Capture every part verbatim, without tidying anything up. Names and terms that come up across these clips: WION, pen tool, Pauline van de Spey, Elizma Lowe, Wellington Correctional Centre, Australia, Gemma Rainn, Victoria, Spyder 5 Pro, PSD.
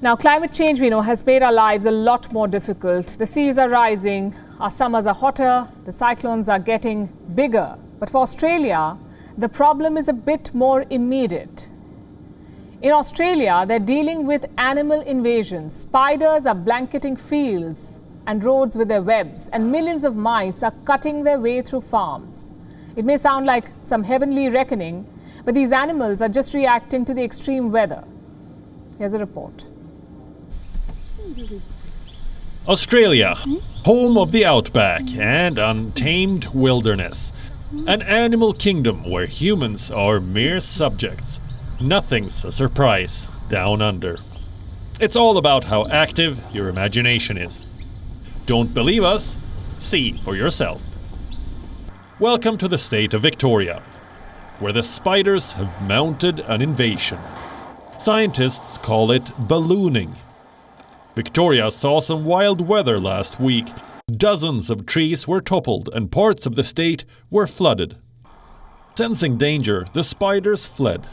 Now, climate change, we know, has made our lives a lot more difficult. The seas are rising, our summers are hotter, the cyclones are getting bigger. But for Australia, the problem is a bit more immediate. In Australia, they're dealing with animal invasions. Spiders are blanketing fields and roads with their webs, and millions of mice are cutting their way through farms. It may sound like some heavenly reckoning, but these animals are just reacting to the extreme weather. Here's a report. Australia, home of the outback and untamed wilderness. An animal kingdom where humans are mere subjects. Nothing's a surprise down under. It's all about how active your imagination is. Don't believe us? See for yourself. Welcome to the state of Victoria, where the spiders have mounted an invasion. Scientists call it ballooning. Victoria saw some wild weather last week. Dozens of trees were toppled and parts of the state were flooded. Sensing danger, the spiders fled.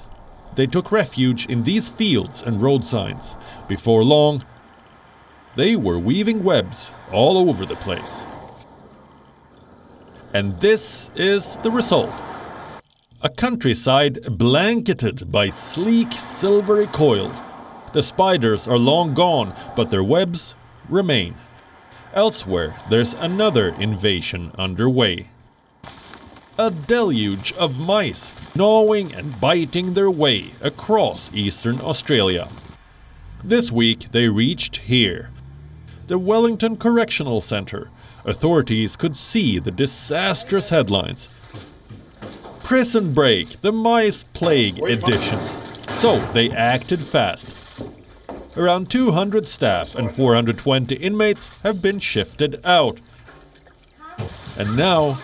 They took refuge in these fields and road signs. Before long, they were weaving webs all over the place. And this is the result. A countryside blanketed by sleek, silvery coils. The spiders are long gone, but their webs remain. Elsewhere, there's another invasion underway. A deluge of mice gnawing and biting their way across eastern Australia. This week, they reached here. The Wellington Correctional Centre. Authorities could see the disastrous headlines. Prison Break, the Mice Plague Edition. So they acted fast. Around two hundred staff and four hundred twenty inmates have been shifted out. And now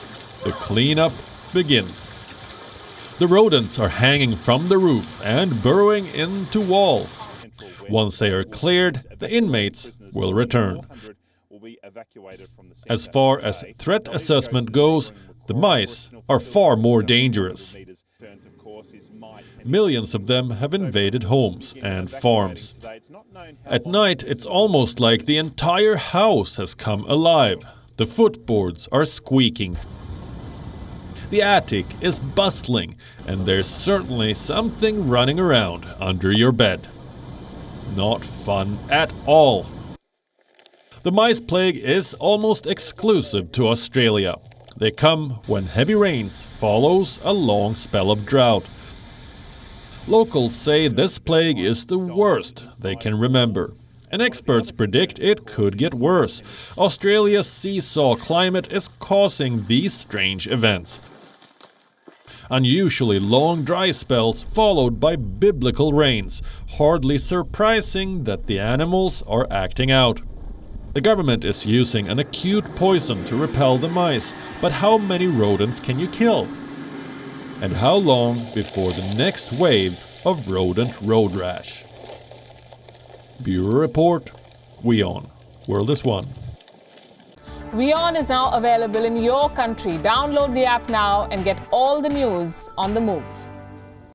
the cleanup begins. The rodents are hanging from the roof and burrowing into walls. Once they are cleared, the inmates will return. As far as threat assessment goes, the mice are far more dangerous. Millions of them have invaded homes and farms. At night, it's almost like the entire house has come alive. The footboards are squeaking. The attic is bustling, and there's certainly something running around under your bed. Not fun at all. The mice plague is almost exclusive to Australia. They come when heavy rains follows a long spell of drought. Locals say this plague is the worst they can remember, and experts predict it could get worse. Australia's seesaw climate is causing these strange events. Unusually long dry spells followed by biblical rains. Hardly surprising that the animals are acting out. The government is using an acute poison to repel the mice, but how many rodents can you kill? And how long before the next wave of rodent road rash? Bureau Report, WION, World is One. WION is now available in your country. Download the app now and get all the news on the move.